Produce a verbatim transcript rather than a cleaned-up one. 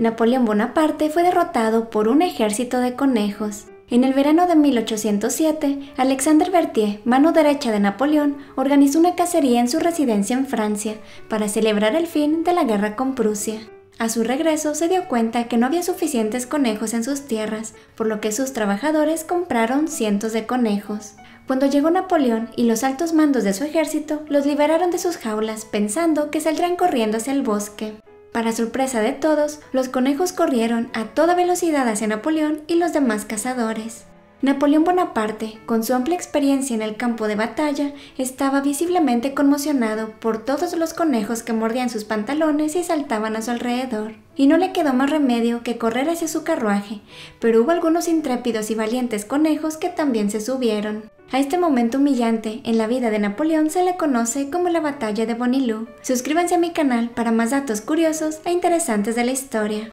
Napoleón Bonaparte fue derrotado por un ejército de conejos. En el verano de mil ochocientos siete, Alexandre Berthier, mano derecha de Napoleón, organizó una cacería en su residencia en Francia para celebrar el fin de la guerra con Prusia. A su regreso se dio cuenta que no había suficientes conejos en sus tierras, por lo que sus trabajadores compraron cientos de conejos. Cuando llegó Napoleón y los altos mandos de su ejército, los liberaron de sus jaulas pensando que saldrán corriendo hacia el bosque. Para sorpresa de todos, los conejos corrieron a toda velocidad hacia Napoleón y los demás cazadores. Napoleón Bonaparte, con su amplia experiencia en el campo de batalla, estaba visiblemente conmocionado por todos los conejos que mordían sus pantalones y saltaban a su alrededor, y no le quedó más remedio que correr hacia su carruaje, pero hubo algunos intrépidos y valientes conejos que también se subieron. A este momento humillante en la vida de Napoleón se le conoce como la Batalla de Bunnyloo. Suscríbanse a mi canal para más datos curiosos e interesantes de la historia.